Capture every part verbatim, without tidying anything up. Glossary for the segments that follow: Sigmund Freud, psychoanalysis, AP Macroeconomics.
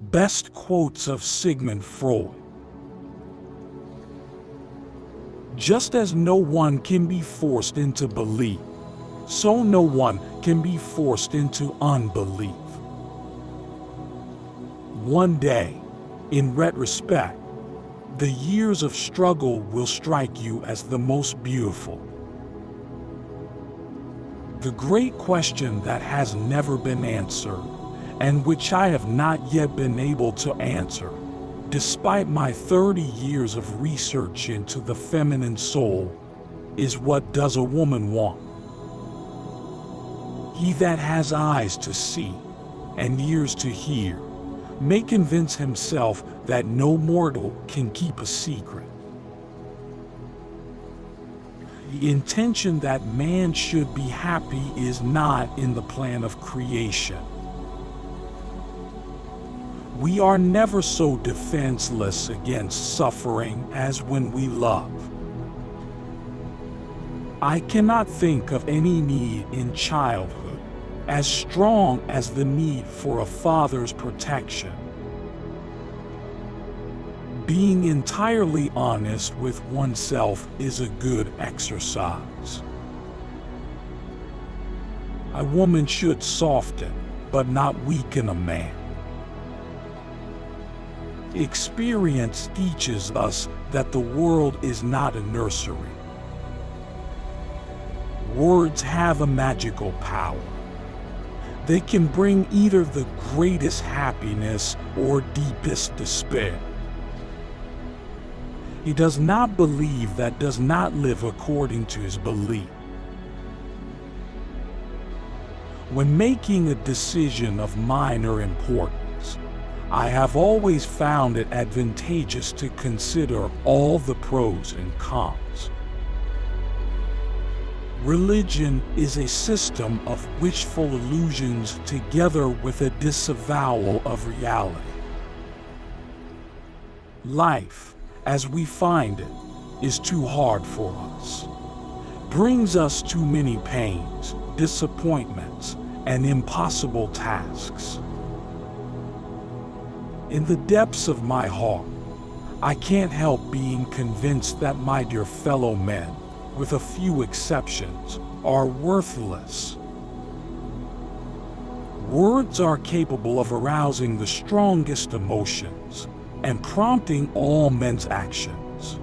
Best quotes of Sigmund Freud. Just as no one can be forced into belief, so no one can be forced into unbelief. One day, in retrospect, the years of struggle will strike you as the most beautiful. The great question that has never been answered, and which I have not yet been able to answer, despite my thirty years of research into the feminine soul, is what does a woman want? He that has eyes to see and ears to hear may convince himself that no mortal can keep a secret. The intention that man should be happy is not in the plan of creation. We are never so defenseless against suffering as when we love. I cannot think of any need in childhood as strong as the need for a father's protection. Being entirely honest with oneself is a good exercise. A woman should soften, but not weaken a man. Experience teaches us that the world is not a nursery. Words have a magical power. They can bring either the greatest happiness or deepest despair. He does not believe that does not live according to his belief. When making a decision of minor importance, I have always found it advantageous to consider all the pros and cons. Religion is a system of wishful illusions together with a disavowal of reality. Life, as we find it, is too hard for us, brings us too many pains, disappointments, and impossible tasks. In the depths of my heart, I can't help being convinced that my dear fellow men, with a few exceptions, are worthless. Words are capable of arousing the strongest emotions and prompting all men's actions.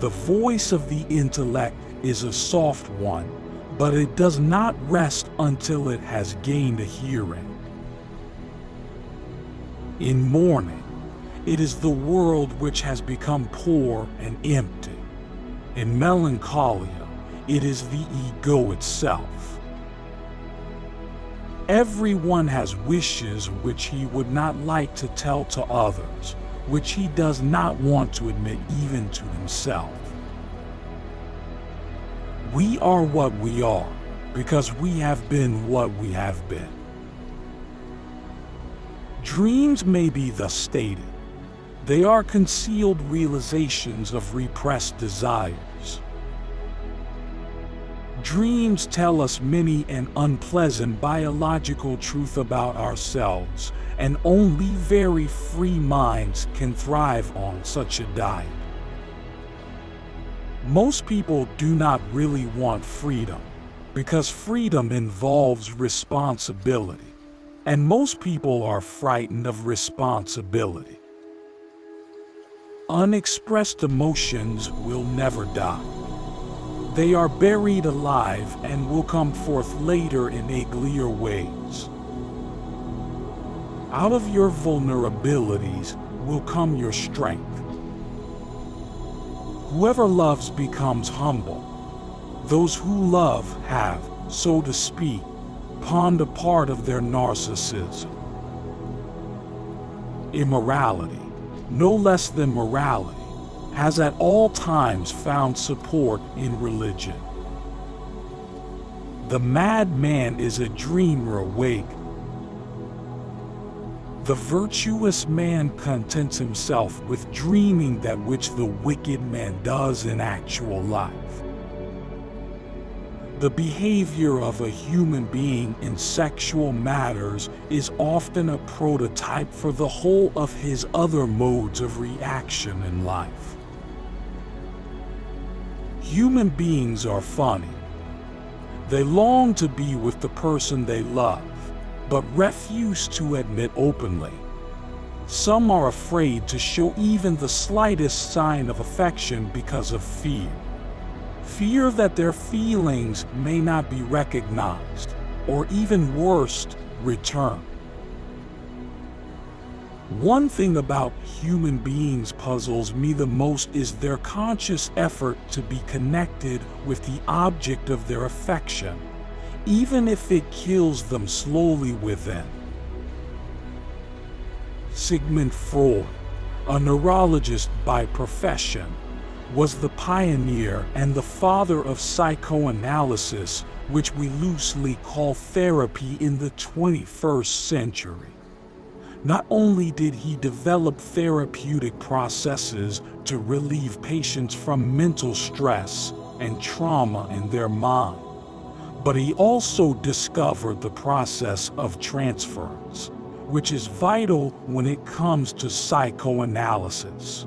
The voice of the intellect is a soft one, but it does not rest until it has gained a hearing. In mourning, it is the world which has become poor and empty. In melancholia, it is the ego itself. Everyone has wishes which he would not like to tell to others, which he does not want to admit even to himself. We are what we are because we have been what we have been. Dreams may be thus stated. They are concealed realizations of repressed desires. Dreams tell us many and unpleasant biological truth about ourselves, and only very free minds can thrive on such a diet. Most people do not really want freedom, because freedom involves responsibility, and most people are frightened of responsibility. Unexpressed emotions will never die. They are buried alive and will come forth later in uglier ways. Out of your vulnerabilities will come your strength. Whoever loves becomes humble. Those who love have, so to speak, pawned a part of their narcissism. Immorality, no less than morality, has at all times found support in religion. The madman is a dreamer awake. The virtuous man contents himself with dreaming that which the wicked man does in actual life. The behavior of a human being in sexual matters is often a prototype for the whole of his other modes of reaction in life. Human beings are funny. They long to be with the person they love, but refuse to admit openly. Some are afraid to show even the slightest sign of affection because of fear. Fear that their feelings may not be recognized, or even worse, returned. One thing about human beings puzzles me the most is their conscious effort to be connected with the object of their affection, even if it kills them slowly within. Sigmund Freud, a neurologist by profession, was the pioneer and the father of psychoanalysis, which we loosely call therapy in the twenty-first century. Not only did he develop therapeutic processes to relieve patients from mental stress and trauma in their mind, but he also discovered the process of transference, which is vital when it comes to psychoanalysis.